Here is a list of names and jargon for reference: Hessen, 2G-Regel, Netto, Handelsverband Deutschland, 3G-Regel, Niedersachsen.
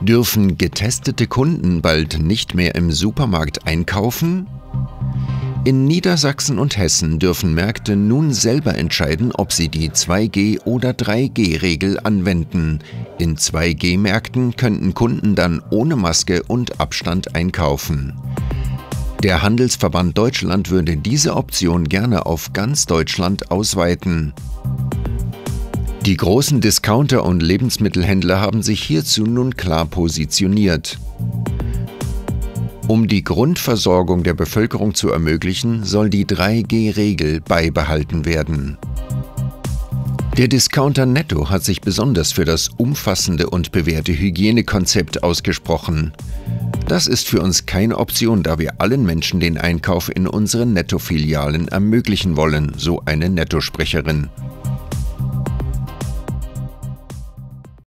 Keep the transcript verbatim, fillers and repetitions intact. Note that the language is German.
Dürfen getestete Kunden bald nicht mehr im Supermarkt einkaufen? In Niedersachsen und Hessen dürfen Märkte nun selber entscheiden, ob sie die zwei G- oder drei G-Regel anwenden. In zwei G-Märkten könnten Kunden dann ohne Maske und Abstand einkaufen. Der Handelsverband Deutschland würde diese Option gerne auf ganz Deutschland ausweiten. Die großen Discounter und Lebensmittelhändler haben sich hierzu nun klar positioniert. Um die Grundversorgung der Bevölkerung zu ermöglichen, soll die drei G-Regel beibehalten werden. Der Discounter Netto hat sich besonders für das umfassende und bewährte Hygienekonzept ausgesprochen. Das ist für uns keine Option, da wir allen Menschen den Einkauf in unseren Netto-Filialen ermöglichen wollen, so eine Netto-Sprecherin.